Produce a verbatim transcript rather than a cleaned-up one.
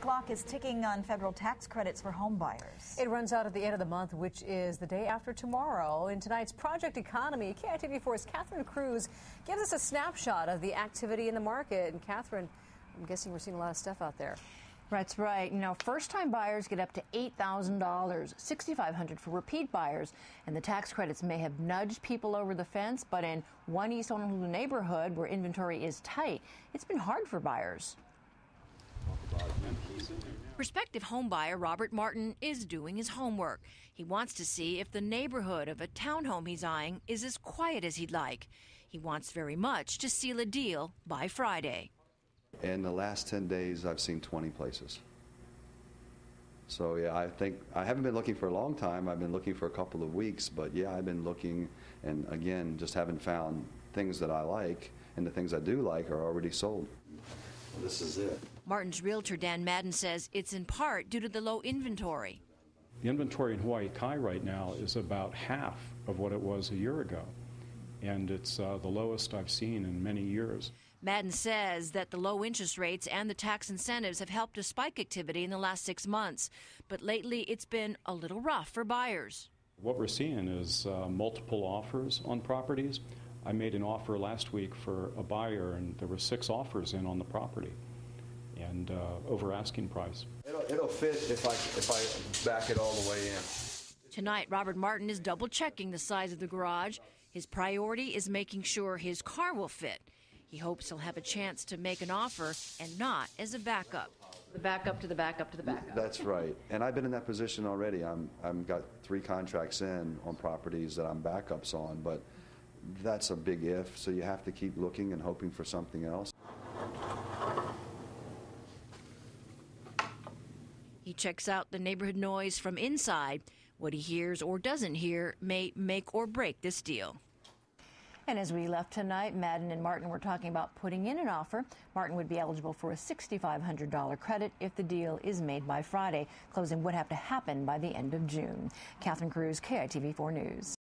The clock is ticking on federal tax credits for home buyers. It runs out at the end of the month, which is the day after tomorrow. In tonight's Project Economy, K I T V four's Catherine Cruz gives us a snapshot of the activity in the market. And Catherine, I'm guessing we're seeing a lot of stuff out there. That's right. You know, first-time buyers get up to eight thousand dollars, six thousand five hundred dollars for repeat buyers. And the tax credits may have nudged people over the fence, but in one East Honolulu neighborhood where inventory is tight, it's been hard for buyers. Prospective homebuyer Robert Martin is doing his homework. He wants to see if the neighborhood of a townhome he's eyeing is as quiet as he'd like. He wants very much to seal a deal by Friday. In the last ten days, I've seen twenty places. So, yeah, I think I haven't been looking for a long time. I've been looking for a couple of weeks, but, yeah, I've been looking and, again, just haven't found things that I like, and the things I do like are already sold. Well, this is it. Martin's realtor, Dan Madden, says it's in part due to the low inventory. The inventory in Hawaii Kai right now is about half of what it was a year ago, and it's uh, the lowest I've seen in many years. Madden says that the low interest rates and the tax incentives have helped to spike activity in the last six months. But lately, it's been a little rough for buyers. What we're seeing is uh, multiple offers on properties. I made an offer last week for a buyer, and there were six offers in on the property and uh, over asking price. It'll, it'll fit if I, if I back it all the way in. Tonight, Robert Martin is double-checking the size of the garage. His priority is making sure his car will fit. He hopes he'll have a chance to make an offer and not as a backup. The backup to the backup to the backup. That's right. And I've been in that position already. I'm, I'm got three contracts in on properties that I'm backups on, but that's a big if, so you have to keep looking and hoping for something else. He checks out the neighborhood noise from inside. What he hears or doesn't hear may make or break this deal. And as we left tonight, Madden and Martin were talking about putting in an offer. Martin would be eligible for a six thousand five hundred dollar credit if the deal is made by Friday. Closing would have to happen by the end of June. Catherine Cruz, K I T V four News.